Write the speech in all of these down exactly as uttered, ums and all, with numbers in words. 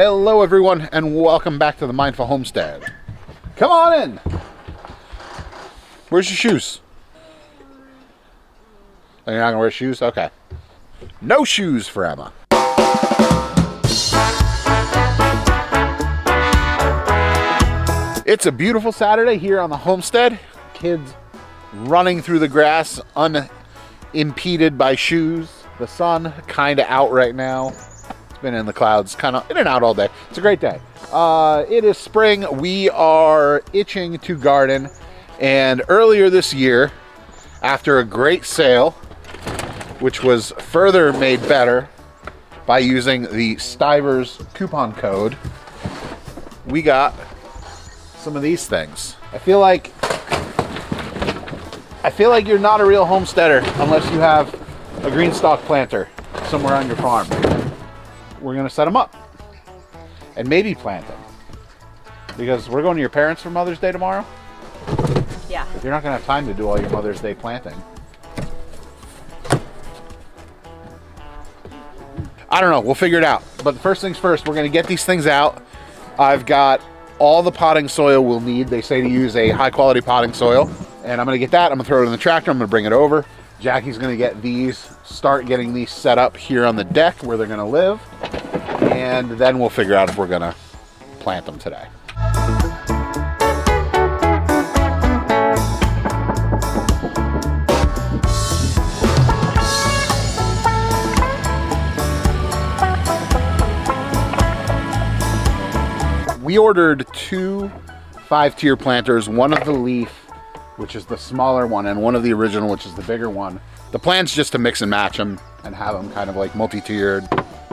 Hello everyone, and welcome back to the Mindful Homestead. Come on in. Where's your shoes? Are you not gonna wear shoes? Okay. No shoes for Emma. It's a beautiful Saturday here on the homestead. Kids running through the grass unimpeded by shoes. The sun kind of out right now. It's been in the clouds, kind of in and out all day. It's a great day. Uh, it is spring. We are itching to garden. And earlier this year, after a great sale, which was further made better by using the Stivers coupon code, we got some of these things. I feel like I feel like you're not a real homesteader unless you have a GreenStalk planter somewhere on your farm. We're gonna set them up and maybe plant them, because we're going to your parents for Mother's Day tomorrow. Yeah. You're not gonna have time to do all your Mother's Day planting. I don't know, we'll figure it out. But first things first, we're gonna get these things out. I've got all the potting soil we'll need. They say to use a high quality potting soil. And I'm gonna get that, I'm gonna throw it in the tractor, I'm gonna bring it over. Jackie's gonna get these, start getting these set up here on the deck where they're gonna live. And then we'll figure out if we're gonna plant them today. We ordered two five-tier planters, one of the leaf, which is the smaller one, and one of the original, which is the bigger one. The plan's just to mix and match them and have them kind of like multi-tiered,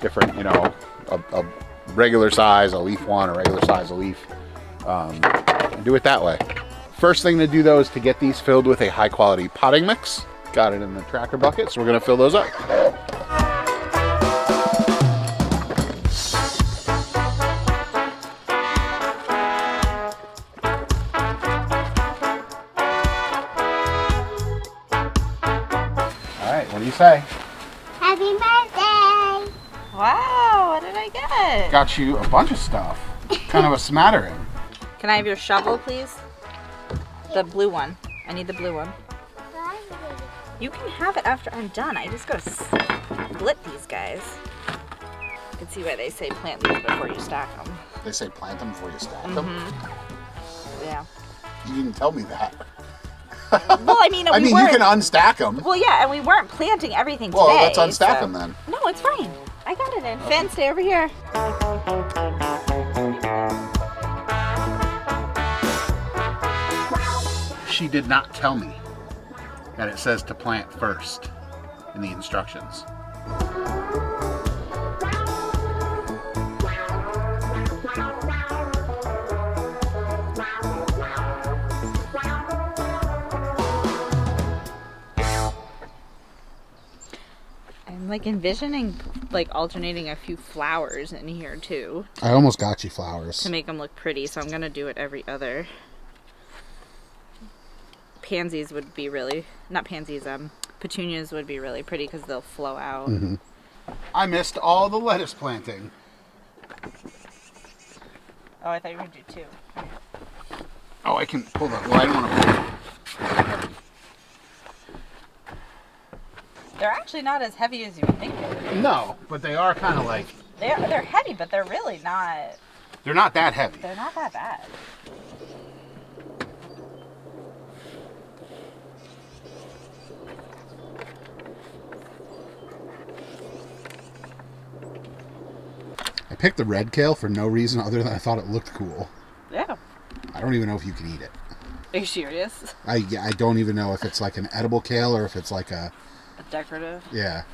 different, you know, a, a regular size, a leaf one, a regular size, a leaf, um, and do it that way. First thing to do though is to get these filled with a high-quality potting mix. Got it in the tracker bucket, so we're gonna fill those up. Say. Happy birthday! Wow, what did I get? Got you a bunch of stuff. Kind of a smattering. Can I have your shovel, please? The blue one. I need the blue one. You can have it after I'm done. I just gotta split these guys. You can see why they say plant these before you stack them. They say plant them before you stack mm-hmm. them? Yeah. You didn't tell me that. Well, I mean, I we mean, you can unstack them. Well, yeah, and we weren't planting everything well, today. Well, let's unstack so. them then. No, it's fine. I got it in. Okay. Finn, stay over here. She did not tell me that it says to plant first in the instructions. Like envisioning like alternating a few flowers in here too. I almost got you flowers. To make them look pretty, so I'm going to do it every other. Pansies would be really, not pansies, um, petunias would be really pretty because they'll flow out. Mm-hmm. I missed all the lettuce planting. Oh, I thought you were going to do two. Oh, I can pull that. Well, I don't want to pull that. They're actually not as heavy as you would think they were. No, but they are kind of like... They're, they're heavy, but they're really not... They're not that heavy. They're not that bad. I picked the red kale for no reason other than I thought it looked cool. Yeah. I don't even know if you can eat it. Are you serious? I, yeah, I don't even know if it's like an edible kale or if it's like a... decorative. Yeah.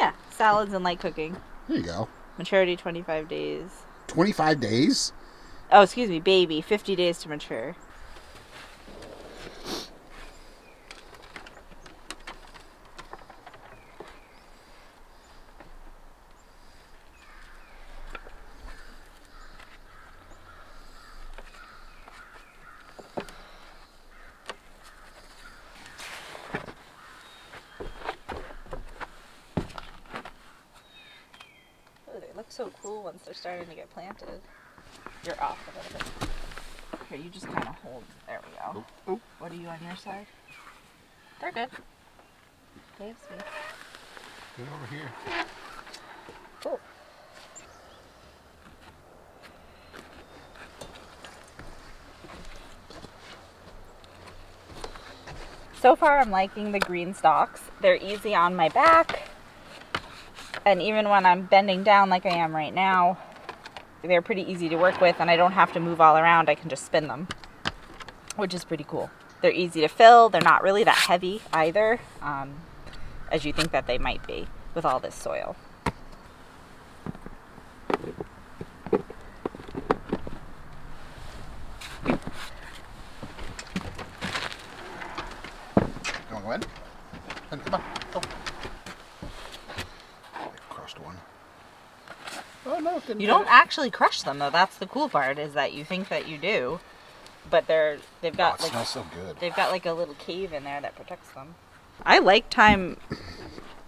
Yeah. Salads and light cooking. There you go. Maturity twenty-five days. twenty-five days? Oh, excuse me, baby. fifty days to mature. looks so cool once they're starting to get planted. You're off a little bit. Here, you just kind of hold. There we go. Oop, oop. What are you on your side? They're good. Dave's me. Get over here. Yeah. Cool. So far, I'm liking the green stalks. They're easy on my back. And even when I'm bending down like I am right now, they're pretty easy to work with, and I don't have to move all around. I can just spin them, which is pretty cool. They're easy to fill. They're not really that heavy either, um, as you think that they might be with all this soil. Come on, and come on, go. I crossed one. Oh, no, you don't it. actually crush them though. That's the cool part, is that you think that you do, but they're they've got oh, like so good. they've got like a little cave in there that protects them. I like thyme.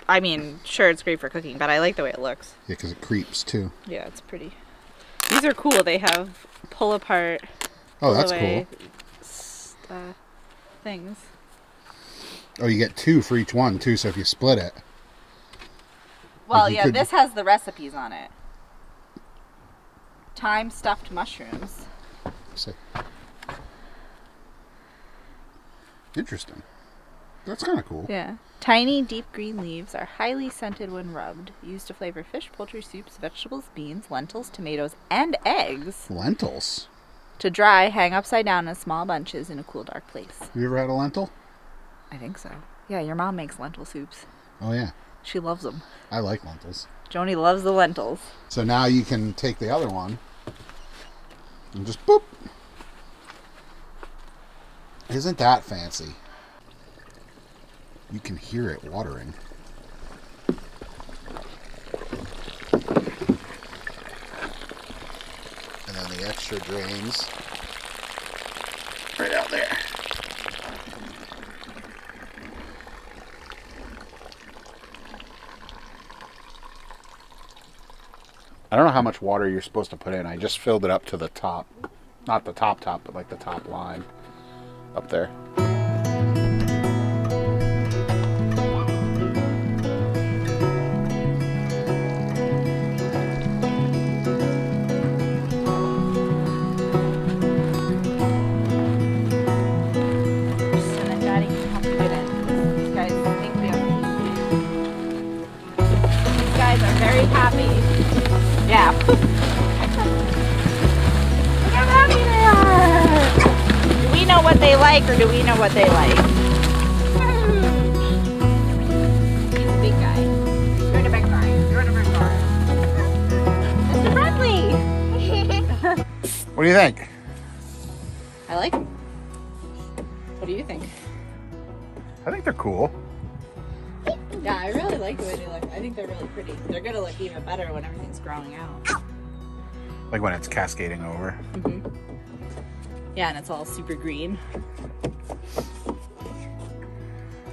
I mean, sure, it's great for cooking, but I like the way it looks. Yeah, because it creeps too. Yeah, it's pretty. These are cool. They have pull apart. Oh, that's cool. Uh, things. Oh, you get two for each one too. So if you split it. Well, like yeah, could... this has the recipes on it. Thyme stuffed mushrooms. See. Interesting. That's kind of cool. Yeah. Tiny, deep green leaves are highly scented when rubbed. Used to flavor fish, poultry, soups, vegetables, beans, lentils, tomatoes, and eggs. Lentils? To dry, hang upside down in small bunches in a cool, dark place. Have you ever had a lentil? I think so. Yeah, your mom makes lentil soups. Oh, yeah. She loves them. I like lentils. Joni loves the lentils. So now you can take the other one. And just boop. Isn't that fancy? You can hear it watering. And then the extra drains right out there. I don't know how much water you're supposed to put in. I just filled it up to the top. Not the top top, but like the top line. Up there. These guys are very happy. Yeah. What they like, or do we know what they like? He's a big guy. You're the big guy. You're the big guy. Mister Bradley! What do you think? I like them. What do you think? I think they're cool. Yeah, I really like the way they look. I think they're really pretty. They're gonna look even better when everything's growing out. Like when it's cascading over. Mm-hmm. Yeah, and it's all super green.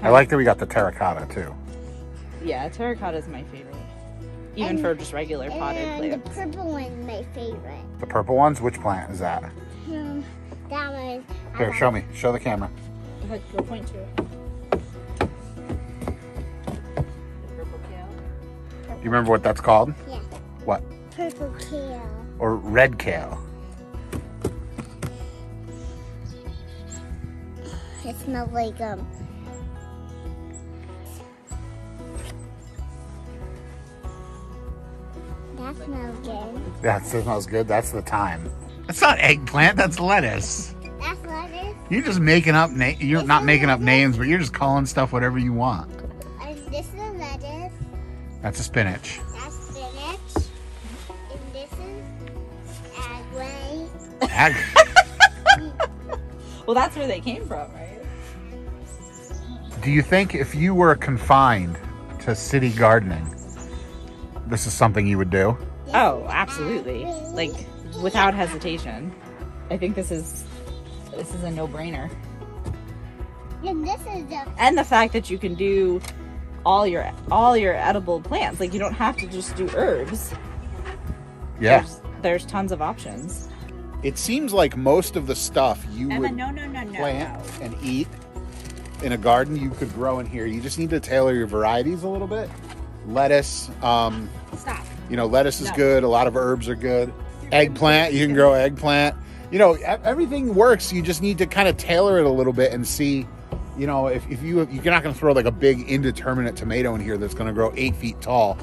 I like that we got the terracotta too. Yeah, terracotta is my favorite. Even and, for just regular potted plants. The purple one's my favorite. The purple ones? Which plant is that? Um, that one. Here, show me. Show the camera. Go point to it. The purple kale. Purple. Do you remember what that's called? Yeah. What? Purple kale. Or red kale. It smells like um. That smells good. That smells good. That's the thyme. That's not eggplant. That's lettuce. That's lettuce. You're just making up na You're this not making lettuce? up names, but you're just calling stuff whatever you want. Is this a lettuce? That's a spinach. That's spinach. And this is agway. Agway. Well, that's where they came from, right? Do you think if you were confined to city gardening, this is something you would do? Oh, absolutely. Like, without hesitation. I think this is this is a no-brainer. And this is the And the fact that you can do all your all your edible plants. Like, you don't have to just do herbs. yeah. There's, there's tons of options. It seems like most of the stuff you Emma, would no, no, no, plant no. and eat in a garden, you could grow in here. You just need to tailor your varieties a little bit. Lettuce. Um, Stop. You know, lettuce is no. good. A lot of herbs are good. Eggplant. You can grow eggplant. You know, everything works. You just need to kind of tailor it a little bit and see, you know, if, if you, you're not going to throw like a big indeterminate tomato in here that's going to grow eight feet tall.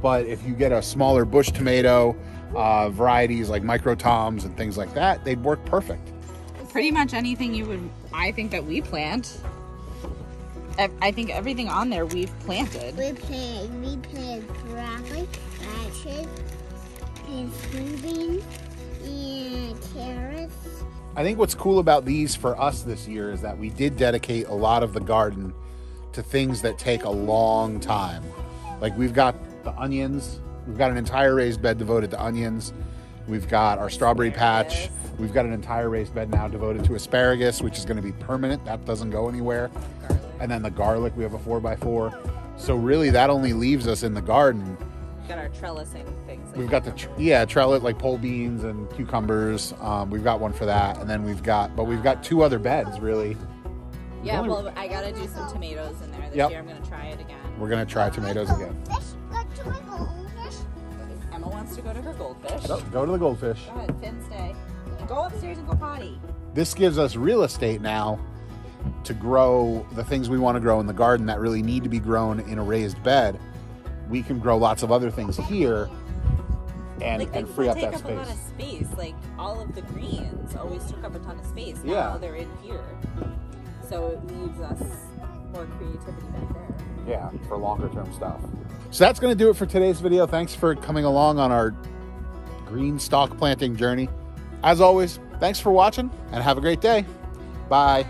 But if you get a smaller bush tomato, uh, varieties like micro toms and things like that, they'd work perfect. Pretty much anything you would, I think that we plant. I think everything on there we've planted. We planted, we planted broccoli, radishes, and green beans, and carrots. I think what's cool about these for us this year is that we did dedicate a lot of the garden to things that take a long time. Like we've got the onions, we've got an entire raised bed devoted to onions. We've got our strawberry patch. We've got an entire raised bed now devoted to asparagus, which is going to be permanent. That doesn't go anywhere. And then the garlic, we have a four by four. So really that only leaves us in the garden. We've got our trellising things. Like we've got the, tr yeah, trellis, like pole beans and cucumbers. Um, we've got one for that. And then we've got, but we've got two other beds really. Yeah, only... well, I got to do some tomatoes in there this yep. year. I'm going to try it again. We're going to try tomatoes again. Emma wants to go to her goldfish. Oh, go to the goldfish. Go ahead, Finn, stay. Go upstairs and go potty. This gives us real estate now to grow the things we want to grow in the garden that really need to be grown in a raised bed. We can grow lots of other things here and, like, and free up that up space. A lot of space. Like all of the greens always took up a ton of space. Now yeah. they're in here. So it leaves us more creativity back there. Yeah, for longer term stuff. So that's going to do it for today's video. Thanks for coming along on our green stalk planting journey. As always, thanks for watching and have a great day. Bye.